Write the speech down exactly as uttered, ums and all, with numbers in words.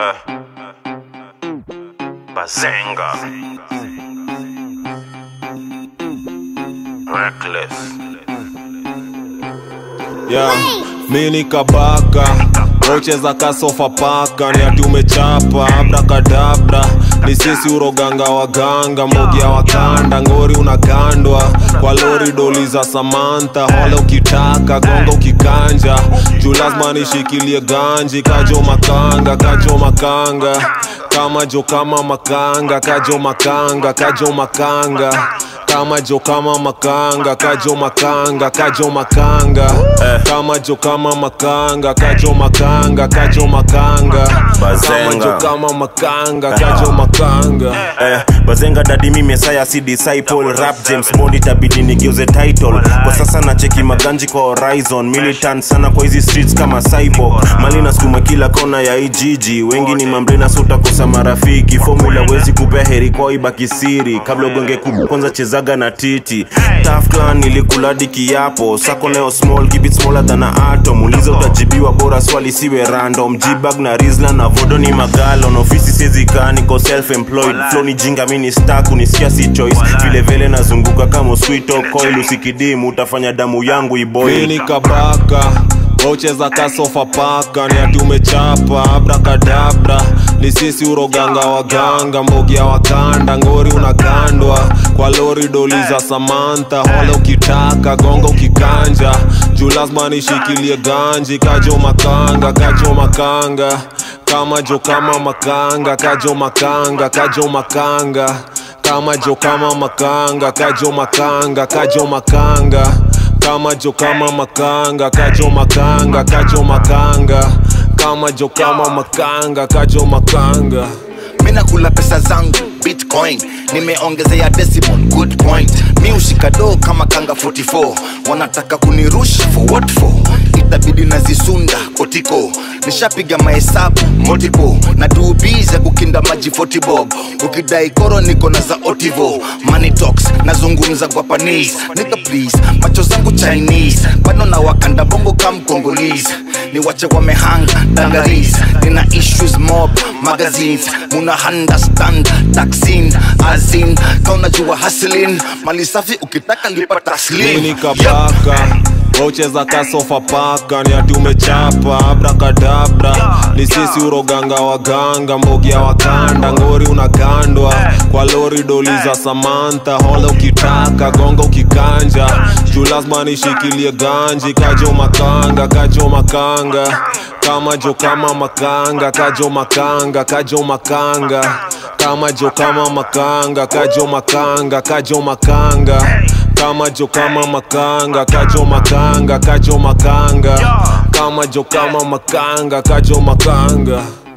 Uh. Bazanga. Reckless. Yeah. Mini kabaka ucheza kasofa paka ni ati umechapa abrakadabra. Ni sisi uroganga waganga mogia wakanda ngori unagandwa kwa lori doli za Samantha. Hola ukitaka gongo ukikanja juu lazima nishikilie ganji. Kajo makanga, kajo makanga, kama jo kama makanga. Kajo makanga, kajo makanga, kama jo kama makanga. Kajo makanga, kajo makanga, kama jo kama makanga. Kajo makanga, kajo makanga, kama jo kama makanga. Kajo makanga, eh Bazenga daddy mimi saya si disciple rap James Bond itabidi nigeuze title. Kwa sasa na cheki maganji kwa horizon, militant sana kwa hizi streets kama cyborg. Malina skuma kila kona ya ijiji, wengi ni mambrena suta kosa marafiki. Formula wezi kupea heri kwa iba kisiri, kabla ugonge kubu kwanza chezaga na titi. Tough clan nilikuladi kiapo, sako leo small keep it smaller than a atom. Uliza utajibiwa bora swali siwe random. G-bag na Rizla na vodo ni magalon, ofisi sezikani kwa self-employed. Flow ni jinga mini stack unisikia si choice, vile vile nazunguka kama sweet or coil. Usikidimu utafanya damu yangu iboil. Mini kabaka ucheza kasofa paka ni ati umechapa abrakadabra. Ni sisi uroganga waganga mbogia wakanda ngori unagandwa kwa lori doli za Samantha. Hola ukitaka gongo ukikanja juu lazima nishikilie ganji. Kajo makanga, kajo makanga, kama jo kama makanga. Kajo makanga, kajo makanga, kama jo kama makanga. Kajo makanga, kajo makanga, kama jo kama makanga. Kajo makanga, kajo makanga, kama jo kama makanga. Kajo makanga. Mina kula pesa zangu bitcoin, nimeongezea decimal, good point. Mi ushika do kama kanga arobaini na nne, wanataka kunirush for what for? Itabidi nazisunda kotiko, nishapiga mahesabu multiple na tuubize kukinda maji arobaini bob. Ukidai koro niko na za otivo, money talks nazungumza kwa panis. Nika please macho zangu Chinese, bado na wakanda bongo kama Congolese. Niwache wamehanga dangaris, nina issues mob magazines, muna understand taxin azin kauna jua hustling. Mali safi ukitaka lipa taslim. Mini kabaka ucheza kasofa paka ni ati umechapa abrakadabra. Ni sisi uroganga waganga mbogia wakanda ngori unagandwa kwa lori doli za Samantha. Hola ukitaka gongo ukikanja juu lazima nishikilie ganji. Kajo makanga, kajo makanga, kama jo kama makanga. Kajo makanga, kajo makanga, kama jo kama makanga. Kajo makanga, kajo makanga, kama jo kama makanga. Kajo makanga, kajo makanga, kama jo kama makanga. Kajo makanga.